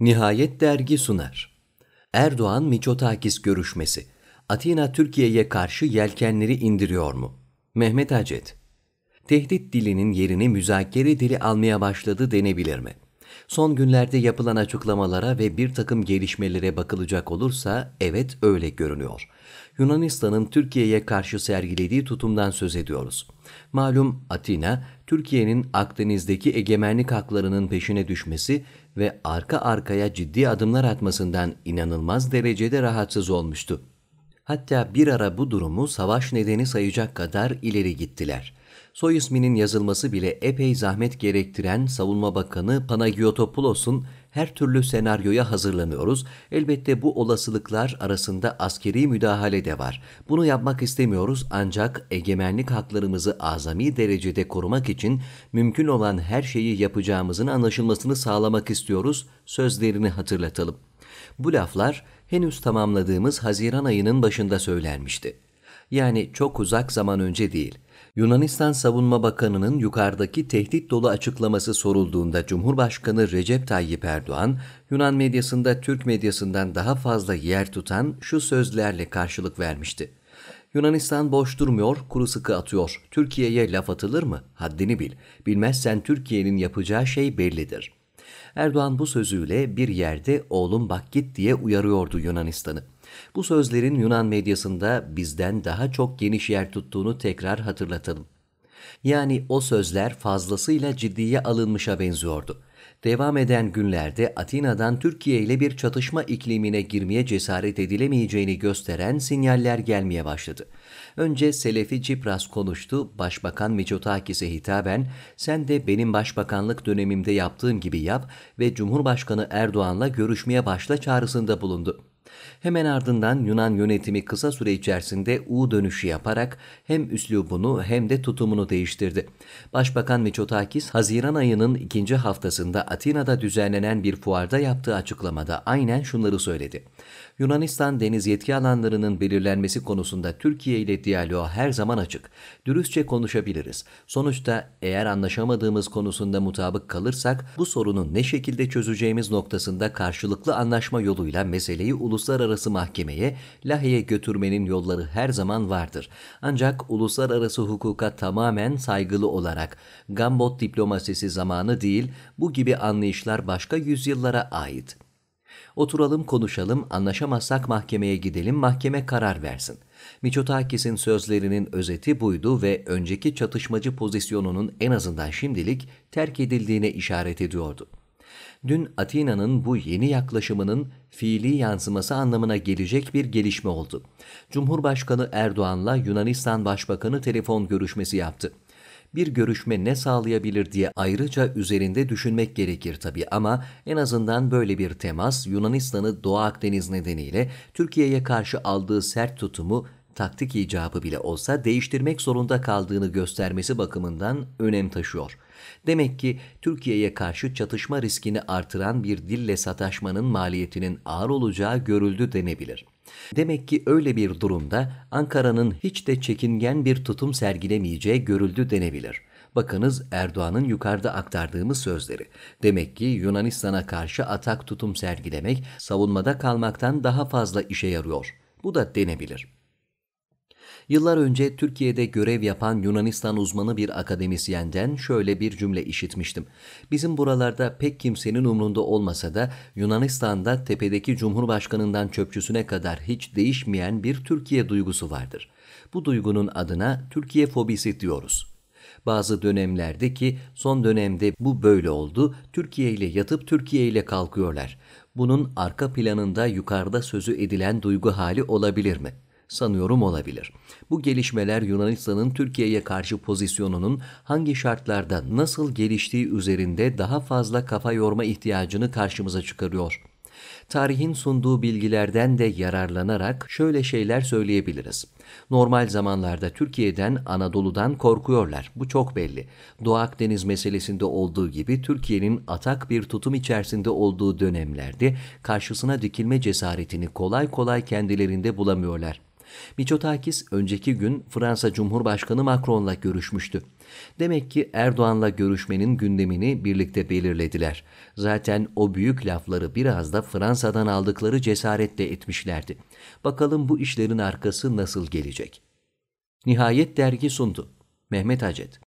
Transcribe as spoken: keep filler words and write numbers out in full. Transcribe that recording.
Nihayet dergi sunar. Erdoğan Miçotakis görüşmesi. Atina Türkiye'ye karşı yelkenleri indiriyor mu? Mehmet Acet. Tehdit dilinin yerini müzakere dili almaya başladı denebilir mi? Son günlerde yapılan açıklamalara ve bir takım gelişmelere bakılacak olursa evet öyle görünüyor. Yunanistan'ın Türkiye'ye karşı sergilediği tutumdan söz ediyoruz. Malum Atina, Türkiye'nin Akdeniz'deki egemenlik haklarının peşine düşmesi ve arka arkaya ciddi adımlar atmasından inanılmaz derecede rahatsız olmuştu. Hatta bir ara bu durumu savaş nedeni sayacak kadar ileri gittiler. Soy isminin yazılması bile epey zahmet gerektiren Savunma Bakanı Panagiotopoulos'un her türlü senaryoya hazırlanıyoruz. Elbette bu olasılıklar arasında askeri müdahale de var. Bunu yapmak istemiyoruz ancak egemenlik haklarımızı azami derecede korumak için mümkün olan her şeyi yapacağımızın anlaşılmasını sağlamak istiyoruz sözlerini hatırlatalım. Bu laflar henüz tamamladığımız Haziran ayının başında söylenmişti. Yani çok uzak zaman önce değil. Yunanistan Savunma Bakanı'nın yukarıdaki tehdit dolu açıklaması sorulduğunda Cumhurbaşkanı Recep Tayyip Erdoğan, Yunan medyasında Türk medyasından daha fazla yer tutan şu sözlerle karşılık vermişti. Yunanistan boş durmuyor, kuru sıkı atıyor. Türkiye'ye laf atılır mı? Haddini bil. Bilmezsen Türkiye'nin yapacağı şey bellidir. Erdoğan bu sözüyle bir yerde oğlum bak git diye uyarıyordu Yunanistan'ı. Bu sözlerin Yunan medyasında bizden daha çok geniş yer tuttuğunu tekrar hatırlatalım. Yani o sözler fazlasıyla ciddiye alınmışa benziyordu. Devam eden günlerde Atina'dan Türkiye ile bir çatışma iklimine girmeye cesaret edilemeyeceğini gösteren sinyaller gelmeye başladı. Önce Selefi Cipras konuştu, Başbakan Miçotakis'e hitaben "Sen de benim başbakanlık dönemimde yaptığım gibi yap" ve Cumhurbaşkanı Erdoğan'la görüşmeye başla çağrısında bulundu. Hemen ardından Yunan yönetimi kısa süre içerisinde U dönüşü yaparak hem üslubunu hem de tutumunu değiştirdi. Başbakan Miçotakis, Haziran ayının ikinci haftasında Atina'da düzenlenen bir fuarda yaptığı açıklamada aynen şunları söyledi. Yunanistan deniz yetki alanlarının belirlenmesi konusunda Türkiye ile diyaloğa her zaman açık. Dürüstçe konuşabiliriz. Sonuçta eğer anlaşamadığımız konusunda mutabık kalırsak bu sorunu ne şekilde çözeceğimiz noktasında karşılıklı anlaşma yoluyla meseleyi uluslararası mahkemeye, Lahey'e götürmenin yolları her zaman vardır. Ancak uluslararası hukuka tamamen saygılı olarak, gambot diplomasisi zamanı değil, bu gibi anlayışlar başka yüzyıllara ait. Oturalım, konuşalım, anlaşamazsak mahkemeye gidelim, mahkeme karar versin. Miçotakis'in sözlerinin özeti buydu ve önceki çatışmacı pozisyonunun en azından şimdilik terk edildiğine işaret ediyordu. Dün Atina'nın bu yeni yaklaşımının fiili yansıması anlamına gelecek bir gelişme oldu. Cumhurbaşkanı Erdoğan'la Yunanistan Başbakanı telefon görüşmesi yaptı. Bir görüşme ne sağlayabilir diye ayrıca üzerinde düşünmek gerekir tabii ama en azından böyle bir temas Yunanistan'ı Doğu Akdeniz nedeniyle Türkiye'ye karşı aldığı sert tutumu taktik icabı bile olsa değiştirmek zorunda kaldığını göstermesi bakımından önem taşıyor. Demek ki Türkiye'ye karşı çatışma riskini artıran bir dille sataşmanın maliyetinin ağır olacağı görüldü denebilir. Demek ki öyle bir durumda Ankara'nın hiç de çekingen bir tutum sergilemeyeceği görüldü denebilir. Bakınız Erdoğan'ın yukarıda aktardığımız sözleri. Demek ki Yunanistan'a karşı atak tutum sergilemek savunmada kalmaktan daha fazla işe yarıyor. Bu da denebilir. Yıllar önce Türkiye'de görev yapan Yunanistan uzmanı bir akademisyenden şöyle bir cümle işitmiştim. Bizim buralarda pek kimsenin umrunda olmasa da Yunanistan'da tepedeki Cumhurbaşkanından çöpçüsüne kadar hiç değişmeyen bir Türkiye duygusu vardır. Bu duygunun adına Türkiye fobisi diyoruz. Bazı dönemlerde ki son dönemde bu böyle oldu, Türkiye ile yatıp Türkiye ile kalkıyorlar. Bunun arka planında yukarıda sözü edilen duygu hali olabilir mi? Sanıyorum olabilir. Bu gelişmeler Yunanistan'ın Türkiye'ye karşı pozisyonunun hangi şartlarda nasıl geliştiği üzerinde daha fazla kafa yorma ihtiyacını karşımıza çıkarıyor. Tarihin sunduğu bilgilerden de yararlanarak şöyle şeyler söyleyebiliriz. Normal zamanlarda Türkiye'den, Anadolu'dan korkuyorlar. Bu çok belli. Doğu Akdeniz meselesinde olduğu gibi Türkiye'nin atak bir tutum içerisinde olduğu dönemlerde karşısına dikilme cesaretini kolay kolay kendilerinde bulamıyorlar. Miçotakis önceki gün Fransa Cumhurbaşkanı Macron'la görüşmüştü. Demek ki Erdoğan'la görüşmenin gündemini birlikte belirlediler. Zaten o büyük lafları biraz da Fransa'dan aldıkları cesaretle etmişlerdi. Bakalım bu işlerin arkası nasıl gelecek? Nihayet dergi sundu. Mehmet Acet.